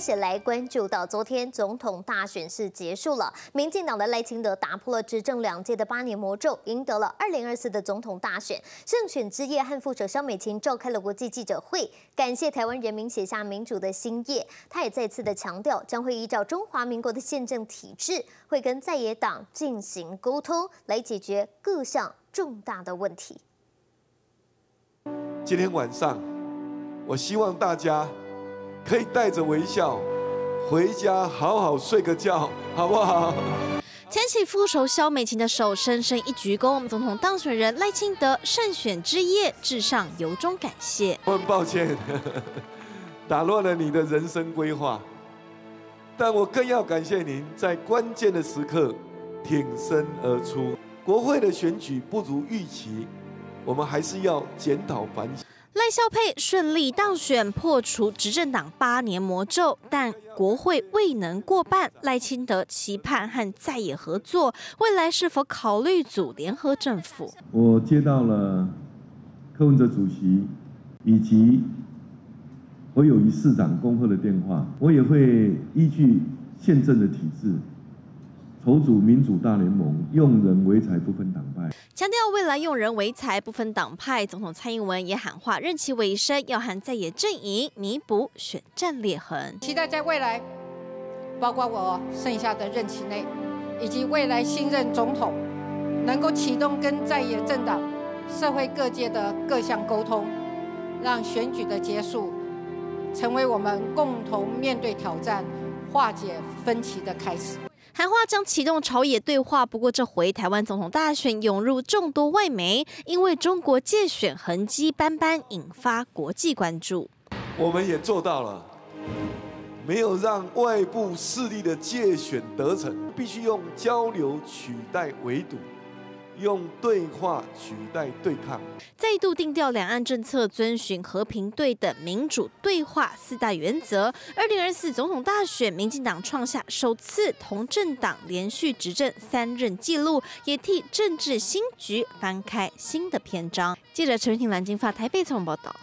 开始来关注到，昨天总统大选是结束了，民进党的赖清德打破了执政2届的8年魔咒，赢得了2024的总统大选。胜选之夜，和副手萧美琴召开了国际记者会，感谢台湾人民写下民主的新页。他也再次的强调，将会依照中华民国的宪政体制，会跟在野党进行沟通，来解决各项重大的问题。今天晚上，我希望大家 可以带着微笑回家，好好睡个觉，好不好？牵起副手萧美琴的手，深深一鞠躬。总统当选人赖清德胜选之夜，致上由衷感谢。我很抱歉打乱了你的人生规划，但我更要感谢您在关键的时刻挺身而出。国会的选举不如预期，我们还是要检讨反省。 赖萧佩顺利当选，破除执政党8年魔咒，但国会未能过半。赖清德期盼和在野合作，未来是否考虑组联合政府？我接到了柯文哲主席以及侯友宜市长恭贺的电话，我也会依据宪政的体制， 筹组民主大联盟，用人唯才，不分党派。强调未来用人唯才，不分党派。总统蔡英文也喊话，任期尾声要和在野阵营弥补选战裂痕。期待在未来，包括我剩下的任期内，以及未来新任总统，能够启动跟在野政党、社会各界的各项沟通，让选举的结束成为我们共同面对挑战、化解分歧的开始。 喊话将启动朝野对话，不过这回台湾总统大选涌入众多外媒，因为中国介选痕迹斑斑，引发国际关注。我们也做到了，没有让外部势力的介选得逞，必须用交流取代围堵， 用对话取代对抗，再度定调两岸政策遵循和平、对等、民主、对话4大原则。2024总统大选，民进党创下首次同政党连续执政3任纪录，也替政治新局翻开新的篇章。记者陈云婷、蓝金发台北采访报道。